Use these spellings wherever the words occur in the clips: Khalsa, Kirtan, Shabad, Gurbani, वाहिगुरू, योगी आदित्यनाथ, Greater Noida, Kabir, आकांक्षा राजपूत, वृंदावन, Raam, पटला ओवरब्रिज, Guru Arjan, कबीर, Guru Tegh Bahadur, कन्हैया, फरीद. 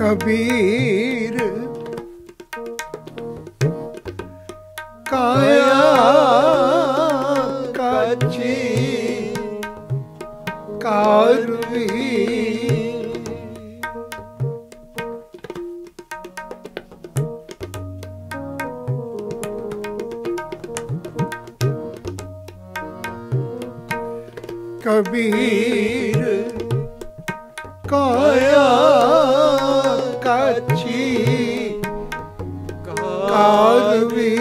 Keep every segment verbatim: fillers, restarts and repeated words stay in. कबीर काया काछी कारुई कबीर कबीर काया काछी कारुई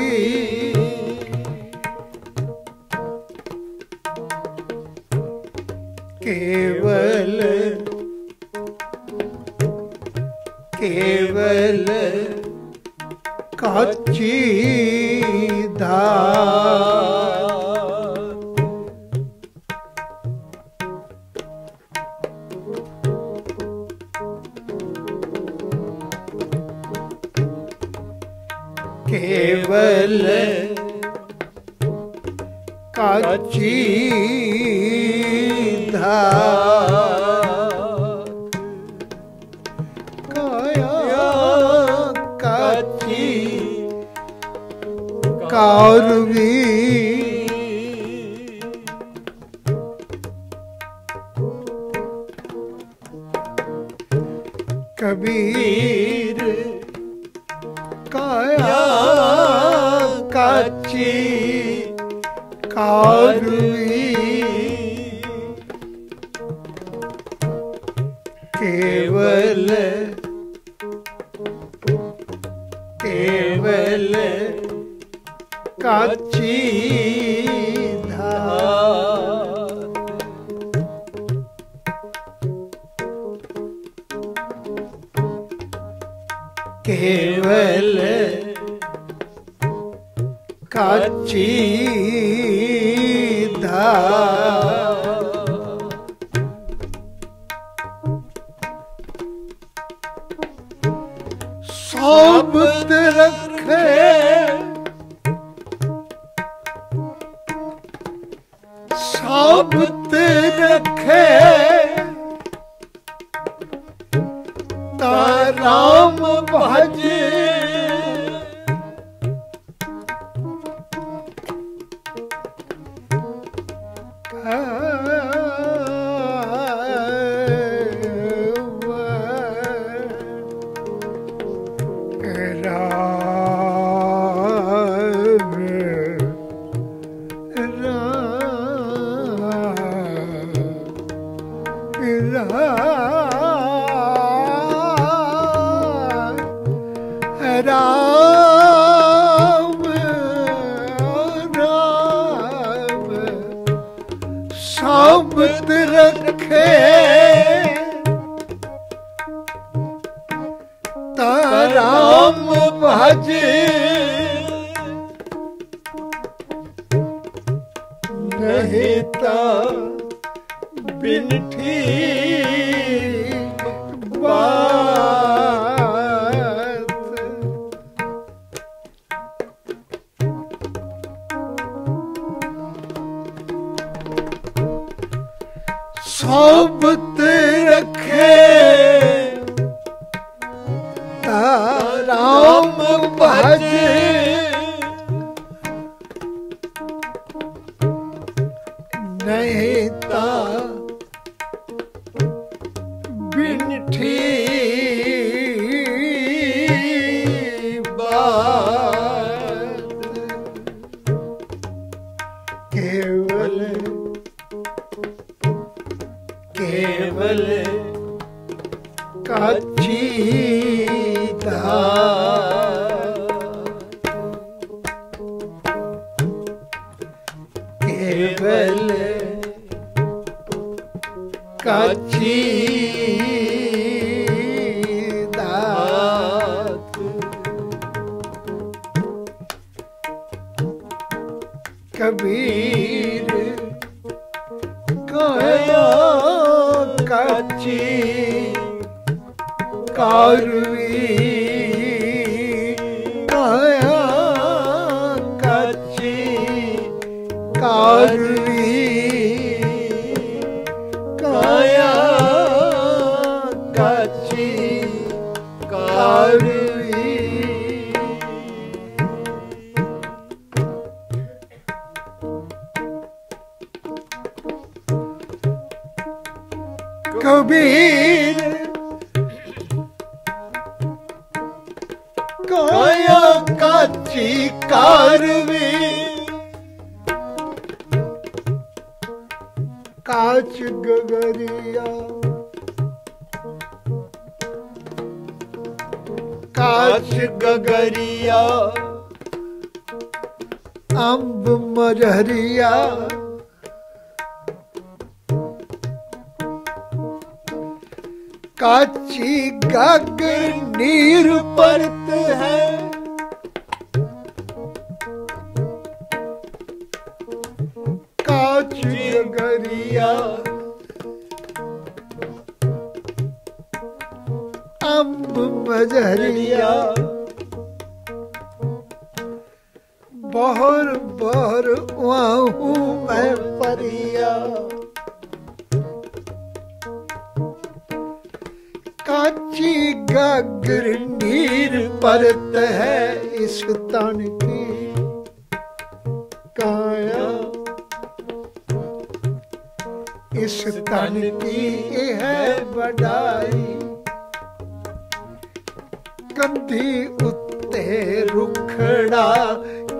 केवल केवल काछी धा केवल काची धा काया काची कारुवी कबीर काया काची कारुई केवल केवल काची धा केवल काची धा सोबत रखे सोबत रखे ताराम भजे कबीर गया कच्ची कारवी गया कच्ची कारवी गया कच्ची कारवी कबीर काया काची कारवी काच गगरिया काच गगरिया अंब मरहरिया काची गग नीर परत है काची गगरिया अंब मजहरिया बहर बहर वाहू मैं परिया काची गागर नीर परत है इस तन की काया इस तन की है बड़ाई कंधी उत्ते रुखड़ा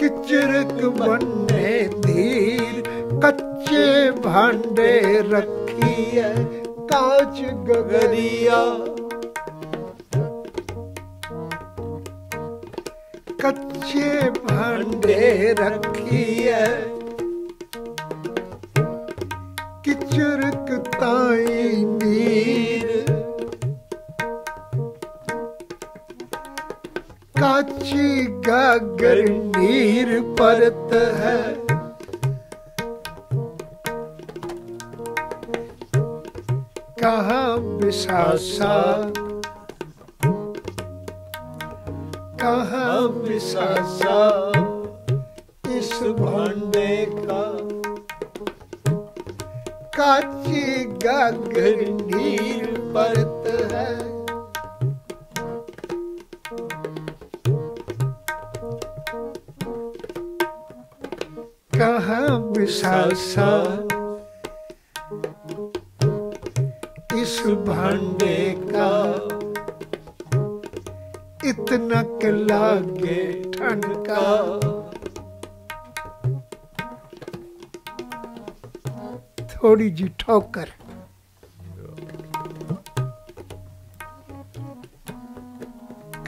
किचरक बने धीर कच्चे भांडे रखी है काच गगरिया कच्चे भांडे रखिए किचरक ताई नीर काची गागर नीर परत है कहाँ बिसासा कहा बिसासा इस भांडे का, काची गागर नीर बरत है, कहा बिसासा इस भांडे का, इतना के लागे ठनका, थोड़ी जी ठोकर।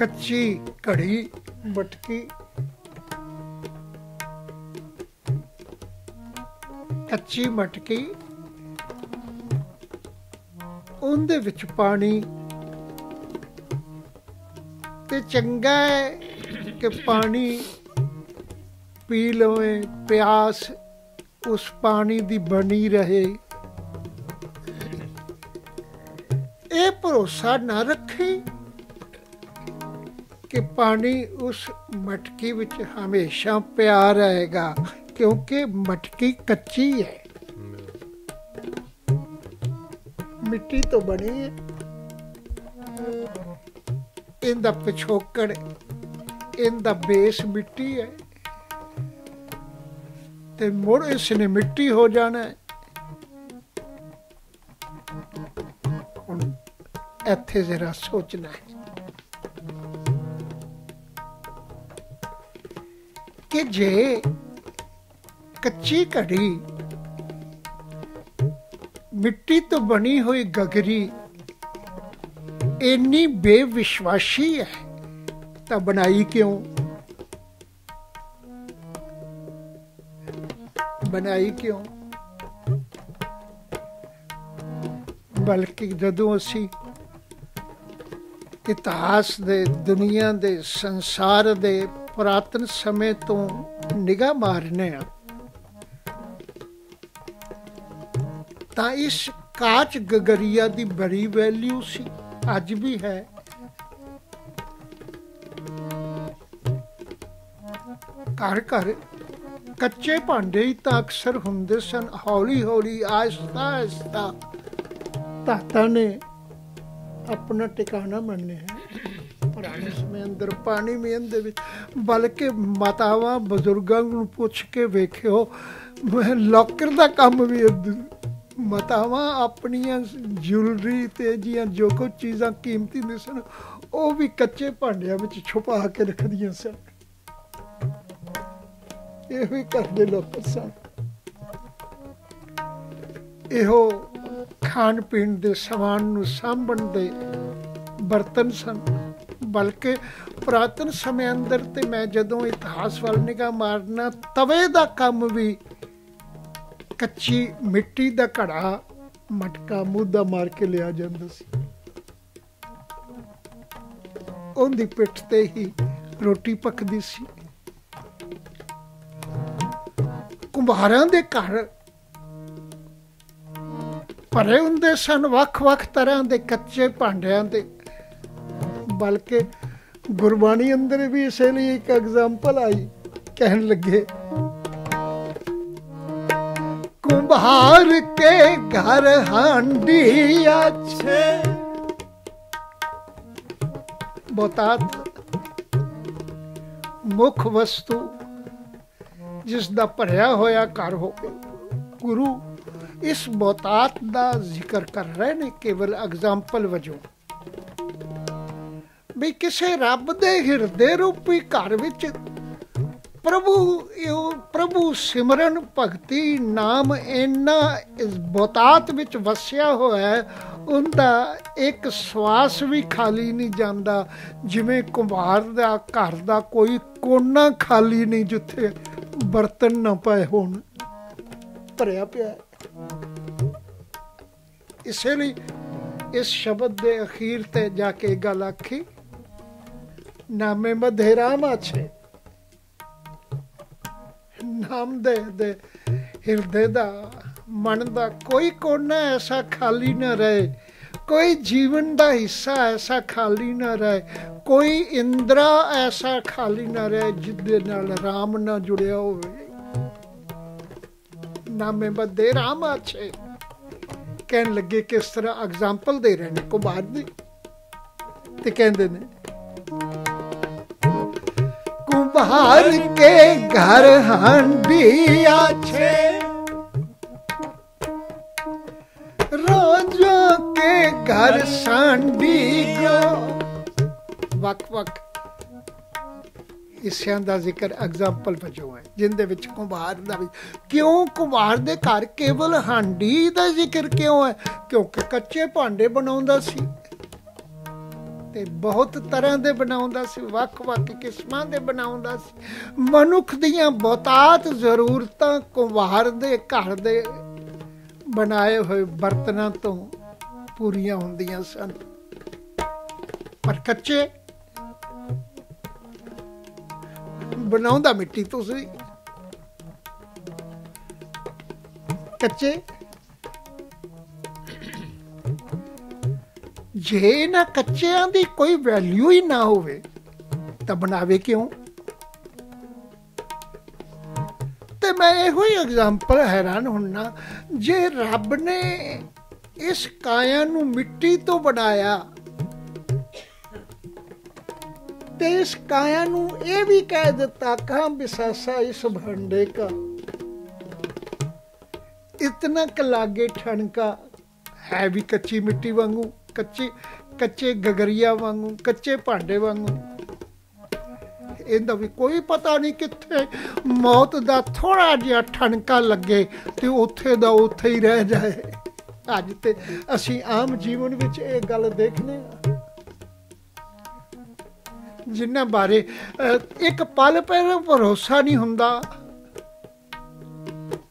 कच्ची कढ़ी मटकी, कच्ची मटकी उन्दे विच पानी, ते चंगा है कि पानी पी लवे, प्यास उस पानी दी बनी रहे। ये भरोसा ना रखे कि पानी उस मटकी विच हमेशा पिया रहेगा, क्योंकि मटकी कच्ची है, मिट्टी तो बनी है। इनका पिछोकड़, इनका बेस मिट्टी है, ते मुड़ इसने मिट्टी हो जाना है। हुण एथे जरा सोचना है कि जे कच्ची कढ़ी मिट्टी तो बनी हुई गगरी इतनी बेविश्वासी है, तो बनाई क्यों? बनाई क्यों? बल्कि जदों असी इतिहास दे, दुनिया दे, संसार दे पुरातन समय तो निगाह मारने आ, तां इस काच गगरिया दी बड़ी वैल्यू सी, आज भी है। घर घर कच्चे भांडे ही तो अक्सर होंदे सन। हौली हौली आहिस्ता आहिस्ता ताता ने अपना ठिकाना बनने है। पुराने समय अंदर पानी मेन दे विच, बल्कि मातावां बजुर्गां नूं पुछ के वेखिओ, लॉकर दा काम भी मतावां अपनियां ज्यूलरी ते जियां जो कुछ चीज़ां कीमती हुंदियां सन वो भी कच्चे भांडियां विच छुपा के रखदियां सन। ये भी करदे लोक सन। इहो खाण पीण दे समान नूं सांभण दे बरतन सन। बल्कि पुरातन समय अंदर ते मैं जदों इतिहास वाल निगाह मारना, तवे दा काम भी कच्ची मिट्टी का घड़ा मटका मुद्दा मार के लिया जाता सी, उनकी पिठ ते ही रोटी पकती सी। कुंभारां दे घर भरे हुंदे सन वख वख तरह के कच्चे भांडियां दे। बल्कि गुरबाणी अंदर भी इसलिए एक एग्जाम्पल आई, कहन लगे कुम्हार के घर हांडी अच्छे बोतात, मुख वस्तु जिसका भरिया होया घर हो। गुरु इस बोतात का जिक्र कर रहे ने केवल एग्जाम्पल वजों, भी किसी रब दे हिरदे रूपी घर विच प्रभु प्रभु सिमरन भगती नाम इन्ना इस बोतात विच वसिया होया है, उनका एक श्वास भी खाली नहीं जाता, जिमें कुम्हार दा घर दा कोई कोना खाली नहीं जिथे बर्तन ना पाए होण, भरिया पिया। इसलिए इस शब्द के अखीर ते जाके गल आखी, नामे मधेरा माछे, नाम दे दे हिरदे दा मन दा कोई कोना ऐसा खाली ना रहे कोई जीवन का हिस्सा ऐसा खाली ना रहे, कोई इंद्रा ऐसा खाली ना रहे जिदे नाल राम ना जुड़िया होवे। नामे बदे राम आछे कहन लगे किस तरह एग्जाम्पल दे रहे ने कुमार दी ते कहंदे ने कुमार के घर हांडी आछे रोजों के घर सांडी गो वक वक इस दा जिक्र एग्जाम्पल वजों है जिंदे विच कुमार दा भी क्यों कुमार दे घर केवल हांडी दा जिक्र क्यों है? क्योंकि कच्चे भांडे बनाउंदा सी ते बहुत तरह दे बनाउंदा सी, वक वक किस्मां दे बनाउंदा सी। मनुख दियां बहुतात जरूरतां कुमार दे घर दे बनाए हुए बर्तनों तो पूरियां होंदियां सन, पर कच्चे बनाउंदा मिट्टी तो सी, कच्चे जे ना कच्चियां दी कोई वैल्यू ही ना होवे तो बनावे क्यों? ते मैं यो एग्जाम्पल हैरान होना जे रब ने इस काया नू मिट्टी तो बनाया ते इस काया नू ये भी कह दिता कहां बिसासा इस भांडे का इतना कलागे ठनका है भी कच्ची मिट्टी वांगू, कच्चे कच्चे गगरिया वांगू, कच्चे भांडे वांगू। इन्दा भी कोई पता नहीं कितने मौत दा थोड़ा जिहा ठनका लगे ते उत्थे दा उत्थे ही रह जाए। अज ते असी आम जीवन विच ये गल देखने जिन्ना बारे एक पल पर भरोसा नहीं हुंदा,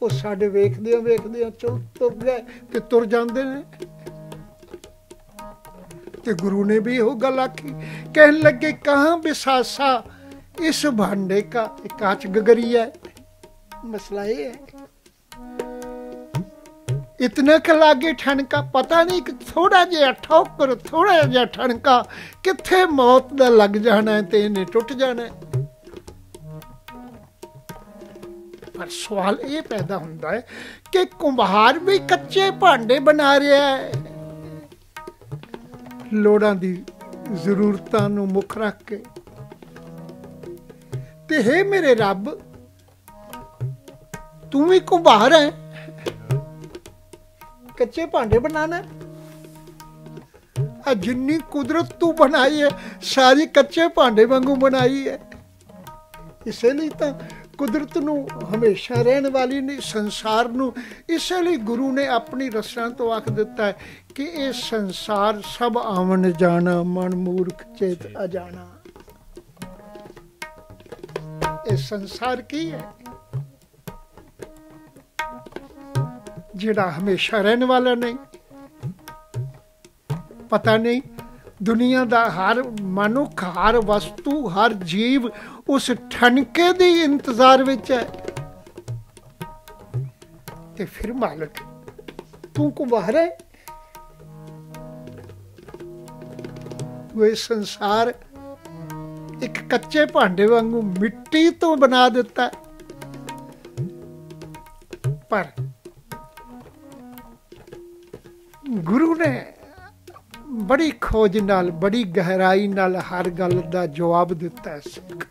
वो साडे वेखदियां वेखदियां चल तुर गए ते तुर जांदे ने। ते गुरु ने भी वो गल आखी कहन लगे कहां बिसासा इस भांडे का कांच गगरिया है। मसला ये है इतना कलागे ठनका पता नहीं कि थोड़ा जिहा ठोकर थोड़ा जिहा ठनका किथे मौत दा लग जाना है ते इन्हें टुट जाना है। पर सवाल ये पैदा होता है कि कुम्हार भी कच्चे भांडे बना रहा है लोड़ां दी जरूरतां नूं मुख रख के। ते हे मेरे रब तू भी कुम्हार है, कच्चे भांडे बनाना है। जिन्नी कुदरत तू बनाई है सारी कच्चे भांडे वांगू बनाई है। इसलिए तो कुदरत नू हमेशा रहने वाली नहीं संसार नू, इसलिए गुरु ने अपनी रचना तो आख दिता है कि ये संसार सब आवन जाना मन मूर्ख चेत अजाना। इस संसार की है जिहड़ा हमेशा रहने वाला नहीं, पता नहीं दुनिया दा हर मनुख हर वस्तु हर जीव उस ठनके दी इंतजार विच है। ते फिर मालिक तू कुम्हार है, वो संसार एक कच्चे भांडे वांगू मिट्टी तो बना देता है। पर गुरु ने बड़ी खोज नाल बड़ी गहराई नाल हर गल दा जवाब दिता है। सिख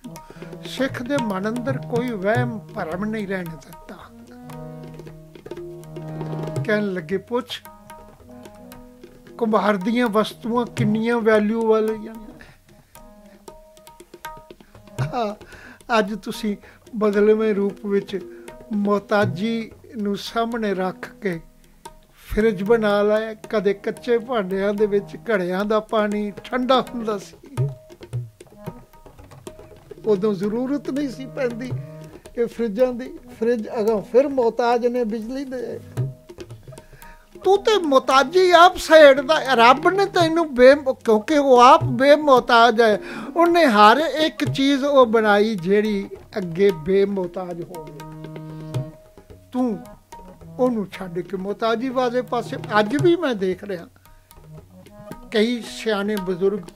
सिख दे मन अंदर कोई वहम भरम नहीं रहने दिता। कहन लगे पुछ कुम्हार दियां वस्तुआं किन्नियां वैल्यू वालियां। अज तुसी बदलवें रूप विच मोहताजी नू सामने रख के फ्रिज बना लाया। कदे कच्चे भांडियां दे विच घड़ियां दा पानी ठंडा हुंदा सी, उदों जरूरत नहीं सी पैंदी कि फ्रिजां दी। फ्रिज अगों फिर मोहताज ने बिजली दे। तू तो मोहताजी आप सेड़दा, रब ने तेनू बे क्योंकि वो आप बेमोहताज है। उन्हें हर एक चीज वो बनाई जेड़ी अगे बेमोहताज हो गई। तू ओनू छड्ड के मोहताजी वाले पासे अज भी मैं देख रहा कई सियाने बुजुर्ग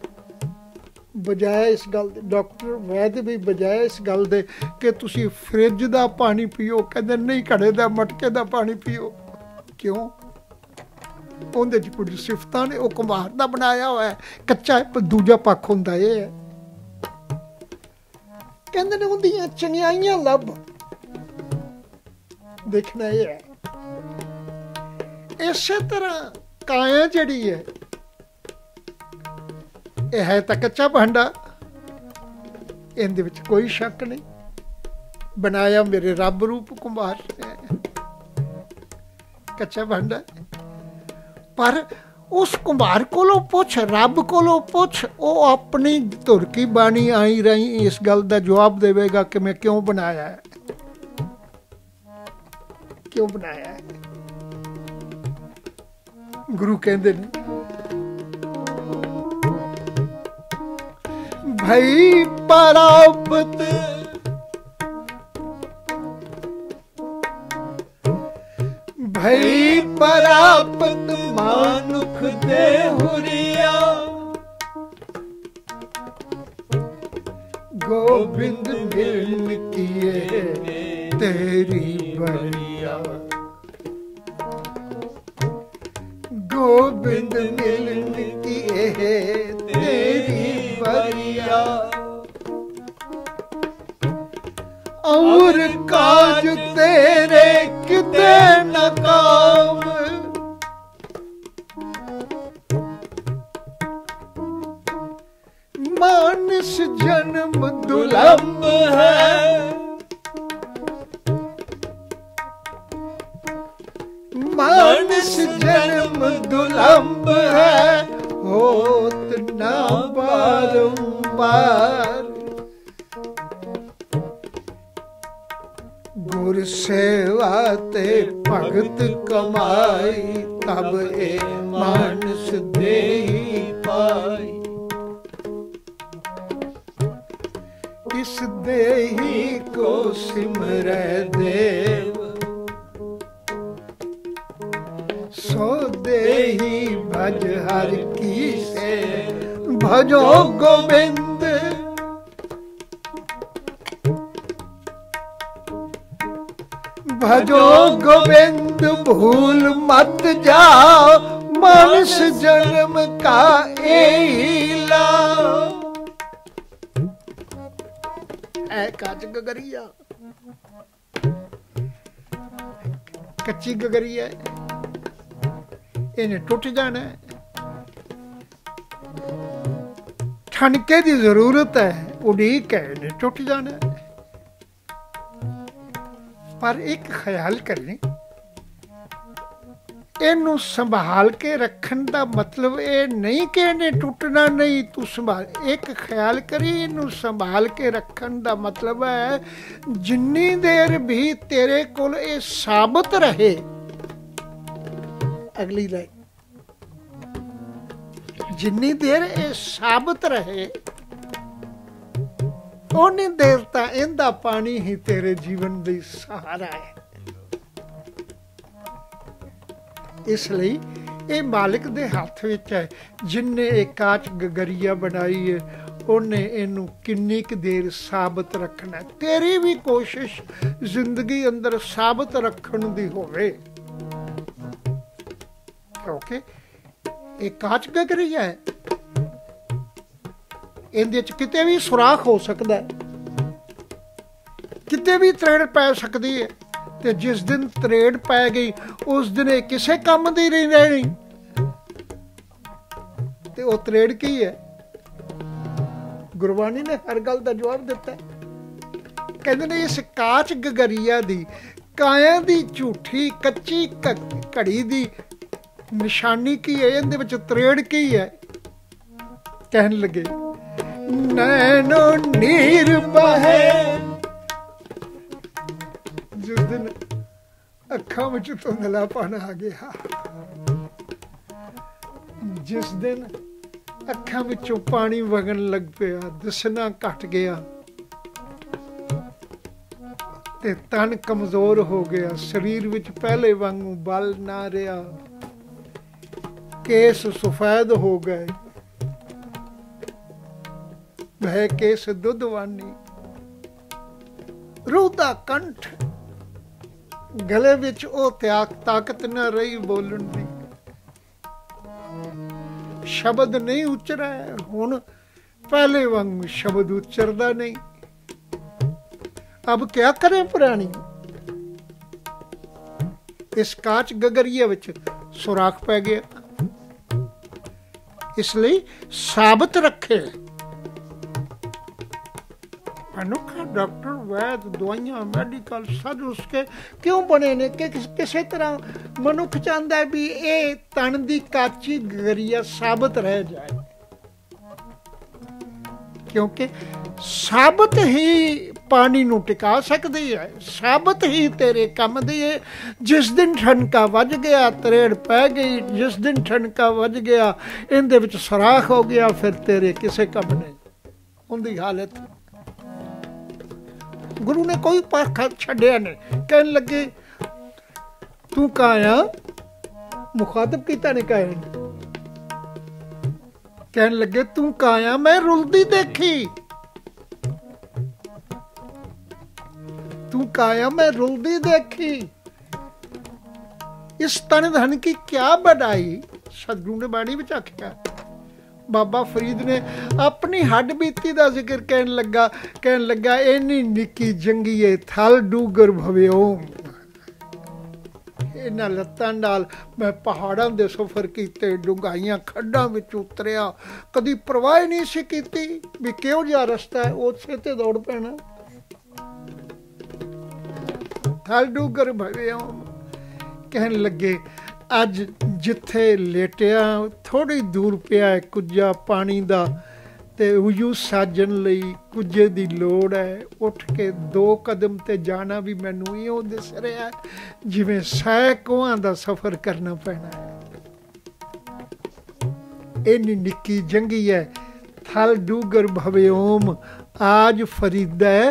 बजाय इस गल डॉक्टर वैद्य भी बजाय इस गल दे कि तुसी फ्रिज का पानी पियो, कहते नहीं घड़े का मटके का पानी पियो। क्यों? उन्हें जी कुछ सिफतां ने, वो कुम्हार का बनाया हुआ है, कच्चा दूजा पक्ख होंदा है। कहते ने उन्दियां चंगियाइयां लभ, देखना यह है। इस तरह काया जड़ी है, यह है तो कच्चा भांडा, इन दे विच कोई शक नहीं, बनाया मेरे रब रूप कुम्हार ने, कच्चा भांडा। पर उस कुम्हार कोलों पुछ, रब कोलों पुछ, वो अपनी धुर की बाणी आई रही इस गल का जवाब देगा कि मैं क्यों बनाया है, क्यों बनाया है। गुरु कहते भई परापत भई परापत मानुख दे हुरिया गोविंद मिलन किए तेरी बरिया गोविंद मिलन किए तेरी बरिया और काज तेरे किते न काम मानस जन्म दुलंब है मानस जन्म दुलंब है होत ना बारंबार गुर सेवा ते भगत कमाई तब ए मानस देही पाई इस देही को सिमरै देव सो देही भज हर की से भजो गोविंद भजो गोविंद भूल मत जाओ मानस जन्म का एला ऐ काच गगरिया कच्ची गगरिया इन्हें टूट जाना है। ठनके की जरूरत है, उड़ीक है, इन्हें टूट जाना है। पर एक ख्याल करें, इनू संभाल के रखने का मतलब ये नहीं कि इन्हें टूटना नहीं, तू संभाल। एक ख्याल करी, इनू संभाल के रखने का मतलब है जिन्नी देर भी तेरे को ये साबित रहे। अगली लाइन, जिन्नी देर ये साबित रहे ओनी देर तक इंदा पानी ही तेरे जीवन दी सहारा है। इसलिए ये मालिक दे हाथ विच है। जिन्ने एक काच गगरिया बनाई है उन्हें इनू किन्नी क देर साबित रखना। तेरी भी कोशिश जिंदगी अंदर साबित रखने दी होवे, क्योंकि एक काच गगरिया है, इंदे च किते भी सुराख हो सकता है, किते भी त्रेड़ पै सकती है। तो जिस दिन त्रेड़ पै गई उस दिन ये किसी काम दी नहीं रहनी। तो वो त्रेड़ की है? गुरबाणी ने हर गल का जवाब दिता है। कहते ने इस काच गगरिया दी काया दी झूठी कच्ची घड़ी दी निशानी की है, इंदे विच त्रेड़ की है। कहन लगे नैनो नीर बहे जिस दिन अखा विच धुंधला पाना आ गया, जिस दिन अखा विचों पानी वगन लग पिया, दिसना घट गया, ते तन कमजोर हो गया, शरीर विच पहले वांगू बल ना रहा, केस सफेद हो गए, वह केस दुधवानी, रूदा कंठ, गले विच ओ त्याग ताकत न रही बोलन दी, शब्द नहीं उच्चरा है हुण, पहले वांग शब्द उच्चरदा नहीं। अब क्या करें प्राणी, इस काच गगरिया विच सुराख पै गया, इसलिए साबित रखे। मनुखा डॉक्टर वैद दवाइयां मेडिकल सब उसके क्यों बने ने कि किसी तरह मनुख चाहता है भी ये तन दी काची गगरिया साबित रह जाए, क्योंकि साबित ही पानी नू टिका सकती है, साबित ही तेरे काम दी है। जिस दिन ठनका वज गया, तरेड़ पै गई, जिस दिन ठनका वज गया इनदे विच सराख हो गया, फिर तेरे किसे काम नहीं। उनकी हालत गुरु ने कोई पाखा छड्या नहीं, कहन लगे तू काया मुखातब किता ने कहन कहन लगे तू काया मैं रुलदी देखी, तू काया मैं रुलदी देखी, इस तन धन की क्या बड़ाई। सतगुरु ने बाणी विच आख्या, बाबा फरीद ने अपनी हड बीती का जिक्र कहन लगा कहन लगा एनी निकी जंगीए थल डूगर भव्यो, इन्हां लत्तां नाल मैं पहाड़ां दे सफर कीते, डुंगाइयां खड्डां विच उतरिया, कदी परवाह नहीं सी कीती भी किहो जिहा रस्ता है, उसे ते दौड़ पैना। थल डूगर भव्यो कहन लगे अज जिथे लेटिया थोड़ी दूर पिया है कुजा पानी दा, ते उजू साजन लई कुजे दी लोड़ है, उठ के दो कदम ते जाना भी मैनू इहो दिस रहा है जिवें सैकड़ां दा सफर करना पैना है। इन्नी निक्की जंगी है थल डूगर भवेओम, आज फरीदा है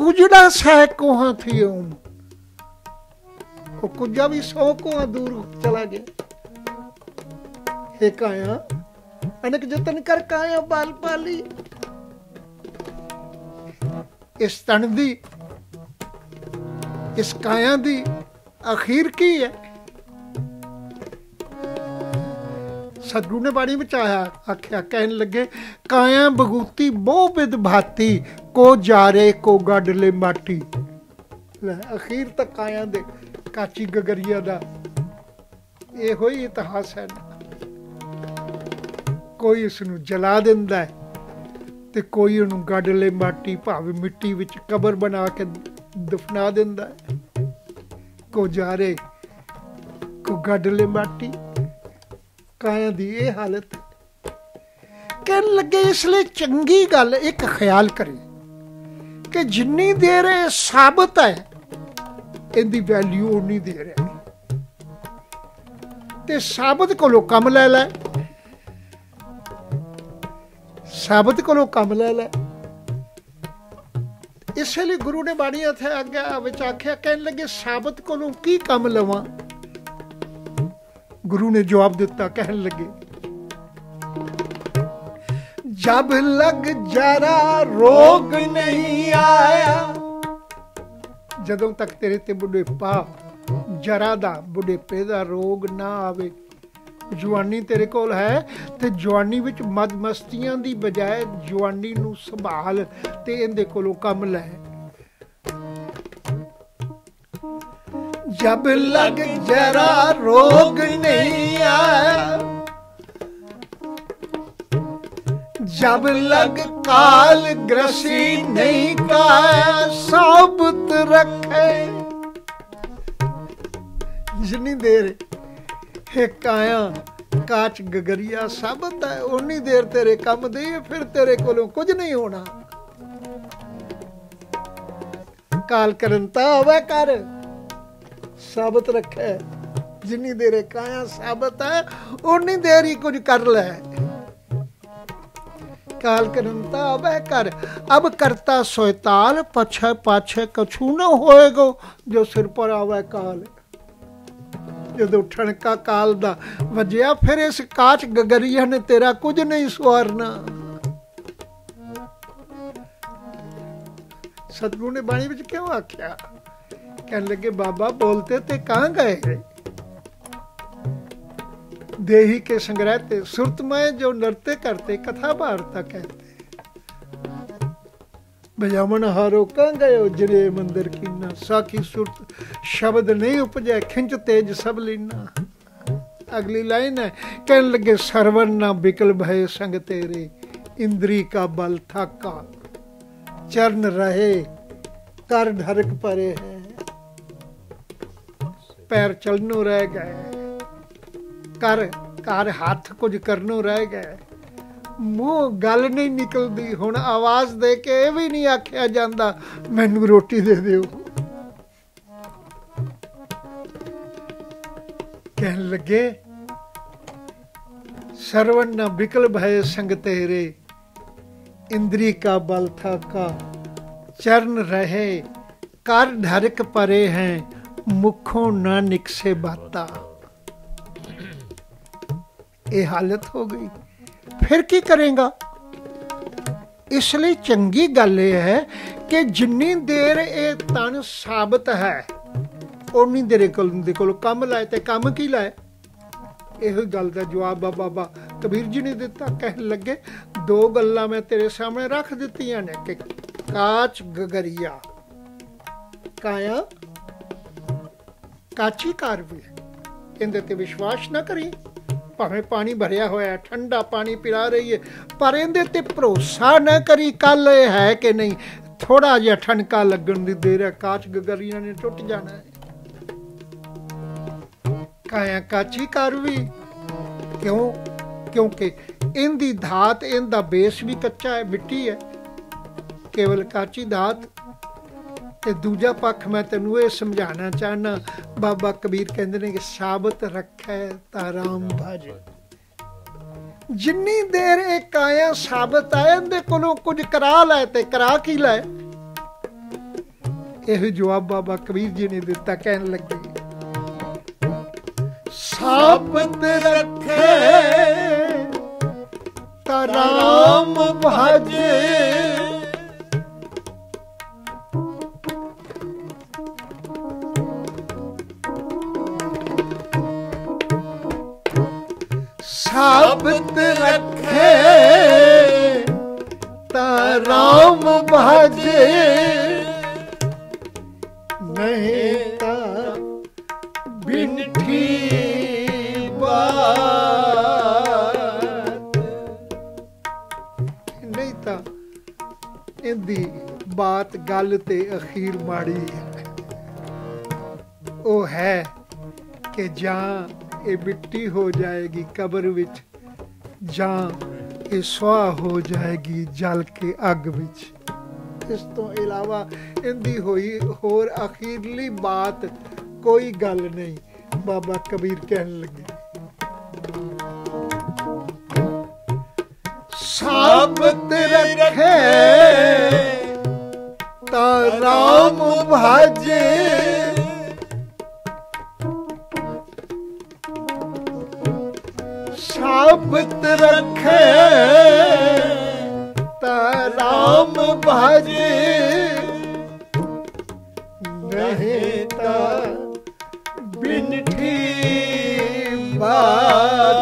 कुजड़ा सैकड़ां थियोम, कुजा भी सौ को दूर चला गया। हे काया अनेक जतन कर काया बाल पाली, इस तन दी इस काया दी आखिर की है। सतगुरु ने बाणी विच आख्या कहन लगे काया बगूती बहु बिध भाती, को जारे को गड ले माटी, आखिर तक काया दे काची गगरिया दा इहो ही इतिहास है ना। कोई इसनूं जला दिंदा है ते कोई उहनूं गड्ड ले माटी भावे मिट्टी विच कबर बना के दफना दिंदा है, को जारे को गड्ड ले माटी, काया दी ये हालत। कहन लगे इसलिए चंगी गल एक ख्याल करें कि जिन्नी देर ये साबित है इनकी वैल्यू उन्नी दे रहा है, ते साबित कोलों कम लै लै, साबित कोलों कम लै लै। इसलिए गुरु ने बाणी इत्थे अगे विच आख्या कहन लगे साबित कोलों की कम लवां। गुरु ने जवाब दिता कहन लगे जब लग जरा रोग नहीं आया, जदों तक तेरे ते बुढ़ेपा जरा दा बुढ़ेपे दा रोग ना आवे, जवानी तेरे कोल है ते जवानी विच मद मस्तियां दी बजाय जवानी नू संभाल ते इंदे कोलों कम लै। जब लग जरा रोग नहीं आया, जब लग काल ग्रसी नहीं काया, साबित रखे जिनी देर हे काया काच गगरिया साबित है उन्नी देर तेरे काम दे, फिर तेरे कोलों कुछ नहीं होना। काल करंता होवे कर, साबित रखे जिनी देर काया साबित है उन्नी देर ही कुछ कर ले। काल करंता वह कर, अब करता सोयताल, पछे पाछे कछु न होएगो जो सिर पर आवे काल। जदों ठणका काल दा वजया फिर इस काच गगरिया ने तेरा कुछ नहीं सवारना। सतगुरु ने बाणी विच क्यों आख्या, कहने लगे बाबा बोलते ते कहां गए, देही के संग्रहते सुरतमय जो नृत्य करते कथा वार्ता कहते, बजामन हारो कहां गयो जिरे मंदिर कीना, साकी सुरत शब्द नहीं उपजे खिंच तेज सब लीना। अगली लाइन है, कहने लगे सरवन ना बिकल भय संग तेरे, इंद्री का बल थाका चरण रहे कर ढरक परे है, पैर चलनो रह गए कर कार हाथ कुछ करनो रह गए, मुंह गल नहीं निकलती, हुण आवाज दे के ये भी नहीं आख्या जांदा मैनू रोटी दे दिओ। कहन लगे सरवण ना बिकल भय संग तेरे, इंद्री का बल थाका चरण रहे कर ढरक परे हैं, मुखों ना निकसे बाता। ये हालत हो गई, फिर की करेगा। इसलिए चंगी गल यह है कि जिन्नी देर ये तन साबित है उन्नी देर को कम लाए तो कम की लाए। यही गल का जवाब बाबा कबीर जी ने दिता, कह लगे दो गल्लां मैं तेरे सामने रख दित्तियां ने कि काच गगरिया काया काची कारवी, इंदे ते विश्वास ना करी, भावें पानी भरिया होया ठंडा पानी पिला रही है पर इंदे ते भरोसा ना करी कल है कि नहीं, थोड़ा जिहा ठनका लगन दी देर है काच गगरिया ने टुट जाना है। काया काची कारवी क्यों, क्योंकि इनकी धात इनका बेस भी कच्चा है, मिट्टी है, केवल काची धात। ते दूजा पक्ष मैं तेनू ये समझाना चाहना, बाबा कबीर कहते हैं कि साबत रखे ताराम भज। जिन्नी देर एक काया साबत आए इनके कोलों कुछ करा लाए ते करा की लाए। यही जवाब बाबा कबीर जी ने दिता, कहने लगे साबत रखे ताराम भज, साबत रखे ताराम भज, नहीं ता बिन ठीक बात, नहीं ता इंदी बात गल ते अखीर माड़ी है। ओ है कि जां ये मिट्टी हो जाएगी कब्र विच, जां ये स्वा हो जाएगी जल के अग विच, इस तो इलावा इंदी होई होर अखीरली बात कोई गल नहीं। बाबा कबीर कहने लगे साबत रखे ताराम भाजे, साबत रखे ताराम भज, नहीं ता बिन ठीक बात।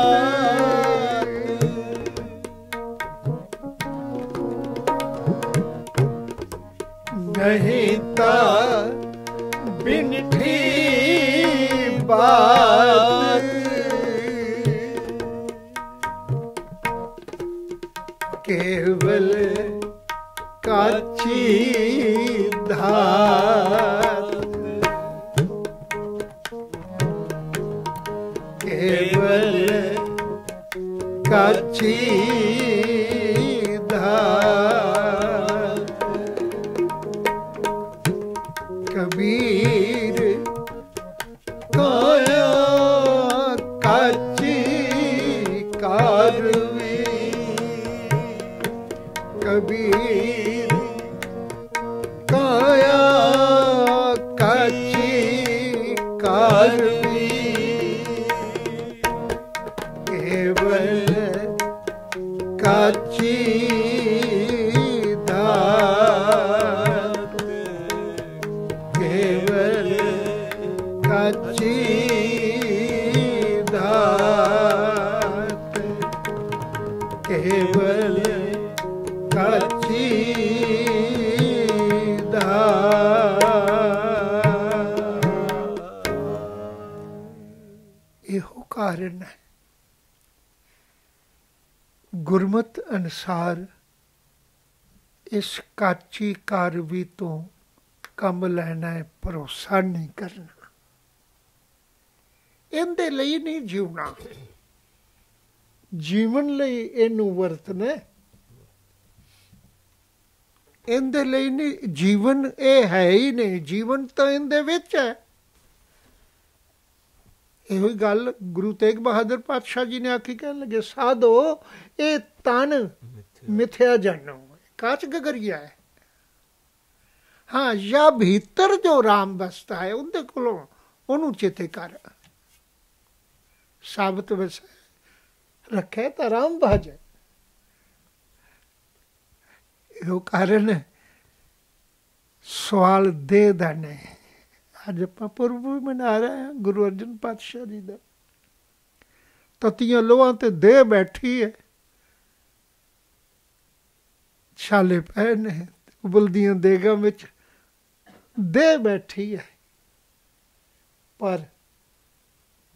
नहीं ता बिन ठीक बात, केवल काची धात, केवल काची धात। कबीर काया काची कारवी, कबीर काया काची कारवी, काची दात केवल काची दात केवल काची दात यहो कारण है गुरमत अनुसार इस काची कारवी तो कम लेना है, भरोसा नहीं करना, इनके लिए नहीं जीवना, जीवन लिए इनू वरतना, इनके लिए नहीं जीवन, ये है ही नहीं जीवन, तो इनके विच है। यही गल गुरु तेग बहादुर पातशाह जी ने आखी कह लगे, साधो ये तन मिथ्या जानो काच गगरिया है, हाँ या भीतर जो राम बसता है उनके कोलों उन्हों चेते कर, साबत बस रखे तो राम भज। यो कारण सवाल दे दा नहीं। अज आपां पुरब भी मना रहे हैं गुरु अर्जन पातशाह जी का, तत्तियां लोहां ते दे बैठी है, छाले पै ने उबलदियां देगां विच दे बैठी है, पर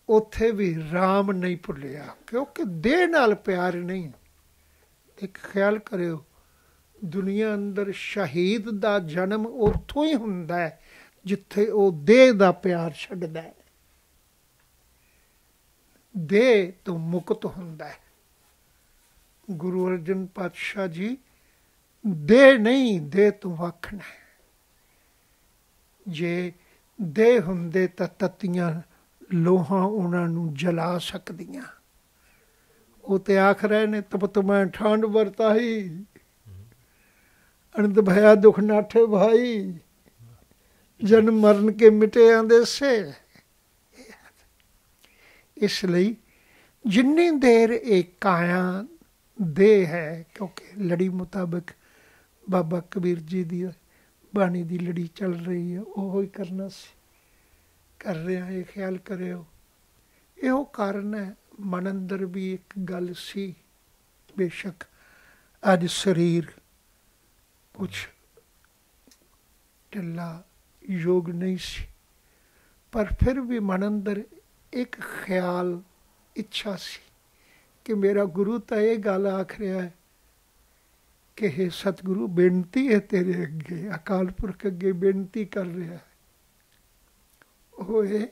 उत्थे भी राम नहीं भुलिया, क्योंकि देह नाल प्यार नहीं। एक ख्याल करिओ, दुनिया अंदर शहीद दा जन्म उत्थों ही हुंदा है जिथे वो देह का प्यार छड्डदा है, देह तो मुक्त हुंदा है। गुरु अर्जन पातशाह जी देह नहीं, देह तो वखना है। जे देह हुंदे तां तत्तियां लोहां उन्हां नूं जला सकदियां। वो तो आख रहे ने, तपतमैं ठांड वरताई अनंद भया दुख नाठे भाई, जन्म मरण के मिटे आंदे से। इसलिए जिन्नी देर एक काया दे है, क्योंकि लड़ी मुताबिक बाबा कबीर जी की बाणी की लड़ी चल रही है, वो ही करना से कर रहे हैं। ये ख्याल करो, यो कारण है मन अंदर भी एक गल सी, बेशक अज शरीर कुछ ढिला योग नहीं सी, पर फिर भी मन अंदर एक ख्याल इच्छा सी कि मेरा गुरु तो ये गल आख रहा है कि हे सतगुरु, बेनती है तेरे अगे, अकाल पुरख अगे बेनती कर रहा है वो है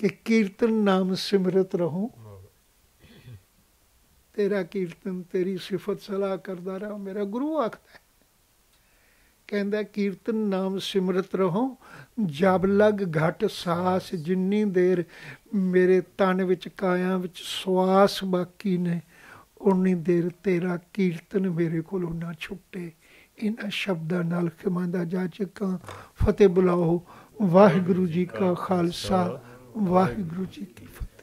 कि कीर्तन नाम सिमरत रहूं, तेरा कीर्तन तेरी सिफत सलाह करता रहा। मेरा गुरु आखता है, कहंदा कीर्तन नाम सिमरत रहो जब लग घट सास, जिन्नी देर मेरे तन विच काया विच सुआस बाकी ने उन्नी देर तेरा कीर्तन मेरे कोलों ना छुट्टे। इन्हां शब्दां नाल खिमांदा जा चुका। फतेह बुलाओ, वाहिगुरू जी का खालसा, वाहिगुरू जी की फतेह।